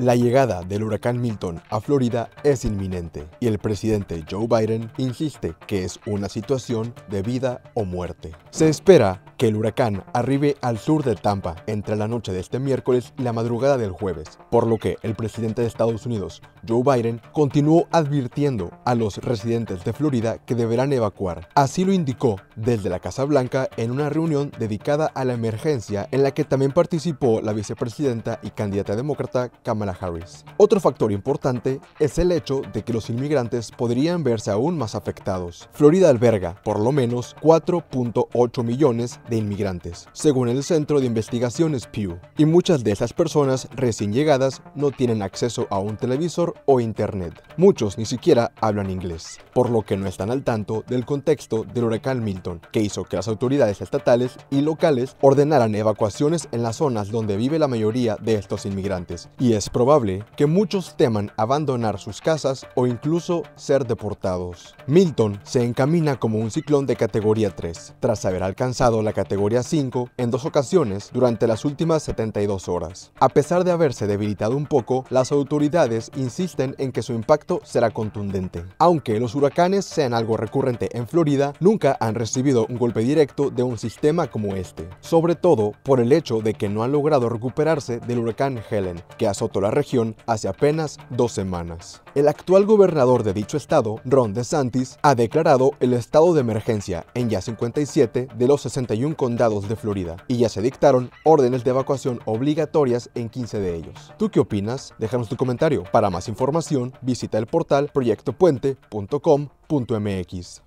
La llegada del huracán Milton a Florida es inminente y el presidente Joe Biden insiste que es una situación de vida o muerte. Se espera que el huracán arribe al sur de Tampa entre la noche de este miércoles y la madrugada del jueves, por lo que el presidente de Estados Unidos, Joe Biden, continuó advirtiendo a los residentes de Florida que deberán evacuar. Así lo indicó desde la Casa Blanca en una reunión dedicada a la emergencia en la que también participó la vicepresidenta y candidata demócrata Kamala Harris. Otro factor importante es el hecho de que los inmigrantes podrían verse aún más afectados. Florida alberga por lo menos 4.8 millones de inmigrantes, según el Centro de Investigaciones Pew, y muchas de esas personas recién llegadas no tienen acceso a un televisor o internet. Muchos ni siquiera hablan inglés, por lo que no están al tanto del contexto del huracán Milton, que hizo que las autoridades estatales y locales ordenaran evacuaciones en las zonas donde vive la mayoría de estos inmigrantes, y es probable que muchos teman abandonar sus casas o incluso ser deportados. Milton se encamina como un ciclón de categoría 3, tras haber alcanzado la categoría 5 en dos ocasiones durante las últimas 72 horas. A pesar de haberse debilitado un poco, las autoridades insisten en que su impacto será contundente. Aunque los huracanes sean algo recurrente en Florida, nunca han recibido un golpe directo de un sistema como este, sobre todo por el hecho de que no han logrado recuperarse del huracán Helen, que azotó la región hace apenas 2 semanas. El actual gobernador de dicho estado, Ron DeSantis, ha declarado el estado de emergencia en ya 57 de los 61 condados de Florida y ya se dictaron órdenes de evacuación obligatorias en 15 de ellos. ¿Tú qué opinas? Déjanos tu comentario. Para más información, visita el portal proyectopuente.com.mx.